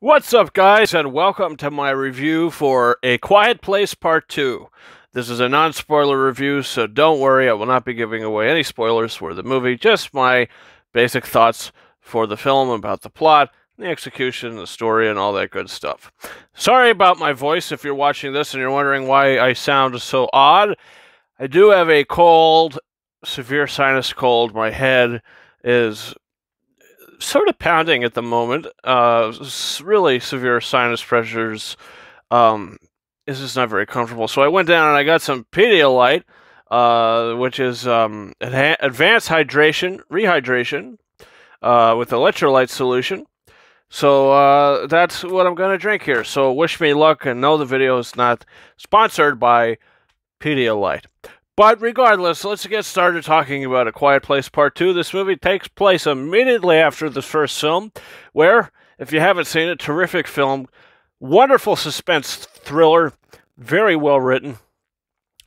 What's up, guys, and welcome to my review for A Quiet Place Part 2. This is a non-spoiler review, so don't worry, I will not be giving away any spoilers for the movie, just my basic thoughts for the film about the plot, the execution, the story, and all that good stuff. Sorry about my voice if you're watching this and you're wondering why I sound so odd. I do have a cold, severe sinus cold. My head is sort of pounding at the moment, really severe sinus pressures. This is not very comfortable. So I went down and I got some Pedialyte, which is advanced hydration, rehydration with electrolyte solution. So that's what I'm going to drink here. So wish me luck, and no, the video is not sponsored by Pedialyte. But regardless, let's get started talking about A Quiet Place Part 2. This movie takes place immediately after the first film, where, if you haven't seen it, terrific film, wonderful suspense thriller, very well written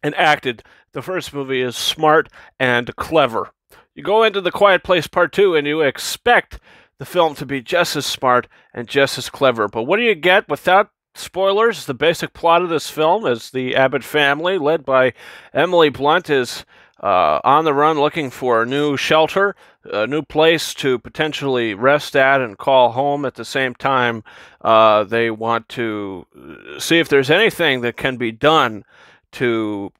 and acted. The first movie is smart and clever. You go into The Quiet Place Part 2 and you expect the film to be just as smart and just as clever. But what do you get without spoilers? The basic plot of this film is the Abbott family, led by Emily Blunt, is on the run looking for a new shelter, a new place to potentially rest at and call home. At the same time, they want to see if there's anything that can be done to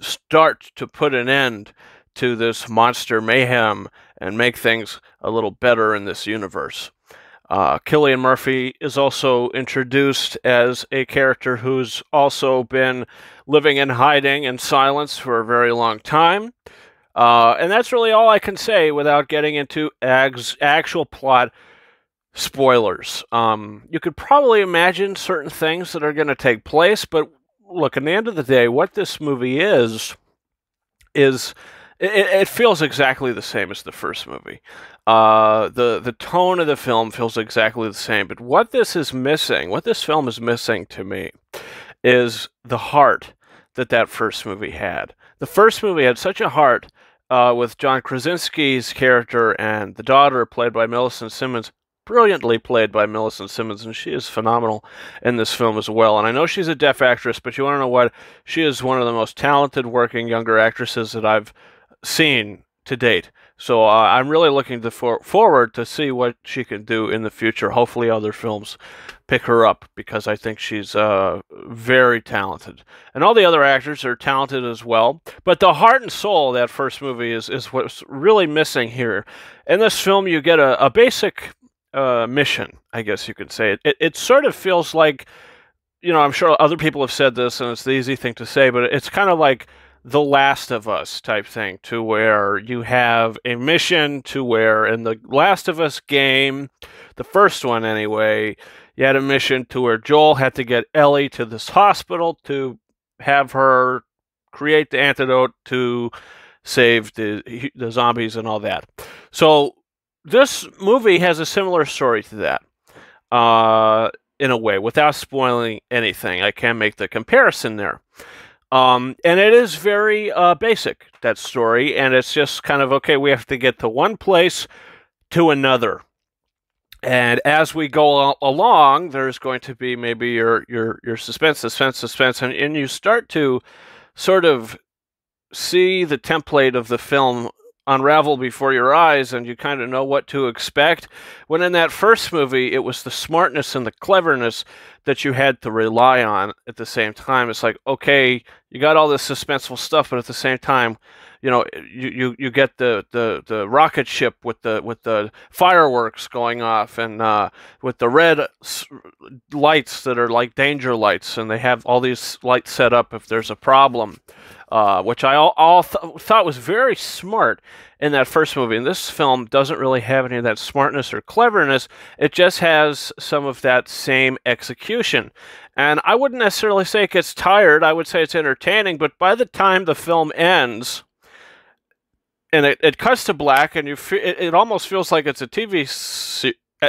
start to put an end to this monster mayhem and make things a little better in this universe. Cillian Murphy is also introduced as a character who's also been living in hiding and silence for a very long time. And that's really all I can say without getting into actual plot spoilers. You could probably imagine certain things that are going to take place, but look, at the end of the day, what this movie is it feels exactly the same as the first movie. The tone of the film feels exactly the same. But what this is missing, what this film is missing to me, is the heart that that first movie had. The first movie had such a heart with John Krasinski's character and the daughter played by Millicent Simmons, brilliantly played by Millicent Simmons, and she is phenomenal in this film as well. And I know she's a deaf actress, but you want to know what? She is one of the most talented working younger actresses that I've seen to date. So I'm really looking forward to see what she can do in the future. Hopefully other films pick her up, because I think she's very talented. And all the other actors are talented as well. But the heart and soul of that first movie is what's really missing here. In this film, you get a basic mission, I guess you could say. It sort of feels like, you know, I'm sure other people have said this, and it's the easy thing to say, but it's kind of like The Last of Us type thing, to where you have a mission, to where in The Last of Us game, the first one anyway, you had a mission to where Joel had to get Ellie to this hospital to have her create the antidote to save the zombies and all that. So this movie has a similar story to that, in a way, without spoiling anything. I can make the comparison there. And it is very basic, that story, and it's just kind of, okay, we have to get to one place to another. And as we go along, there's going to be maybe your suspense, and you start to sort of see the template of the film unravel before your eyes, and you kind of know what to expect. When in that first movie, it was the smartness and the cleverness that you had to rely on at the same time. It's like, okay, you got all this suspenseful stuff, but at the same time, you know, you get the rocket ship with the fireworks going off, and with the red lights that are like danger lights, and they have all these lights set up if there's a problem, which I thought was very smart in that first movie. And this film doesn't really have any of that smartness or cleverness. It just has some of that same execution. And I wouldn't necessarily say it gets tired. I would say it's entertaining. But by the time the film ends, and it cuts to black, and it almost feels like it's a TV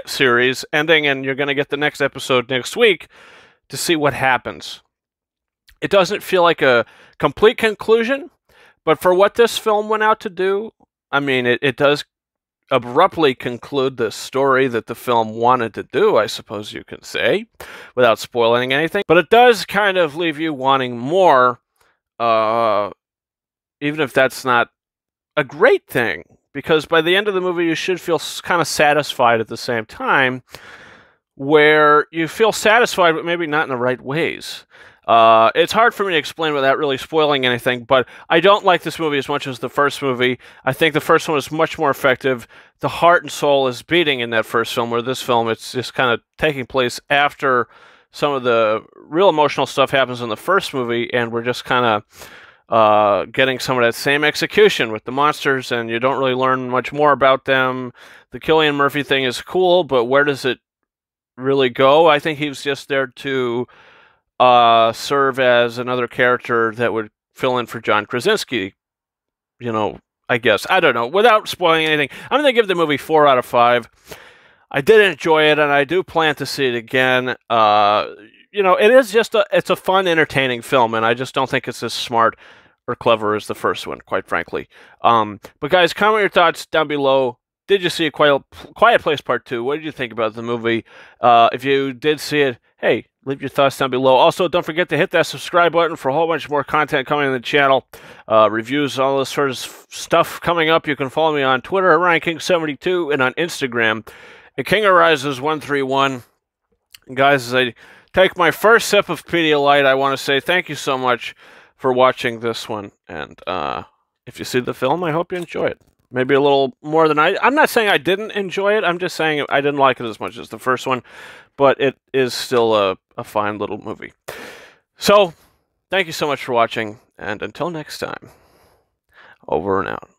series ending, and you're going to get the next episode next week to see what happens. It doesn't feel like a complete conclusion, but for what this film went out to do, I mean, it does abruptly conclude the story that the film wanted to do, I suppose you can say, without spoiling anything. But it does kind of leave you wanting more, even if that's not a great thing, because by the end of the movie, you should feel kind of satisfied at the same time, where you feel satisfied, but maybe not in the right ways. It's hard for me to explain without really spoiling anything, but I don't like this movie as much as the first movie. I think the first one was much more effective. The heart and soul is beating in that first film, where this film, it's just kind of taking place after some of the real emotional stuff happens in the first movie, and we're just kind of getting some of that same execution with the monsters, and you don't really learn much more about them. The Cillian Murphy thing is cool, but where does it really go? I think he was just there to serve as another character that would fill in for John Krasinski, you know, I guess. I don't know. Without spoiling anything, I'm going to give the movie 4 out of 5. I did enjoy it, and I do plan to see it again. You know, it is just it's a fun, entertaining film, and I just don't think it's as smart or clever as the first one, quite frankly. But guys, comment your thoughts down below. Did you see A Quiet Place Part 2? What did you think about the movie? If you did see it, hey, leave your thoughts down below. Also, don't forget to hit that subscribe button for a whole bunch more content coming on the channel. Reviews, all this sort of stuff coming up. You can follow me on Twitter at RyanKing72 and on Instagram at KingArises131. Guys, as I take my first sip of Pedialyte, I want to say thank you so much for watching this one. And if you see the film, I hope you enjoy it. Maybe a little more than I'm not saying I didn't enjoy it. I'm just saying I didn't like it as much as the first one. But it is still a fine little movie. So, thank you so much for watching. And until next time, over and out.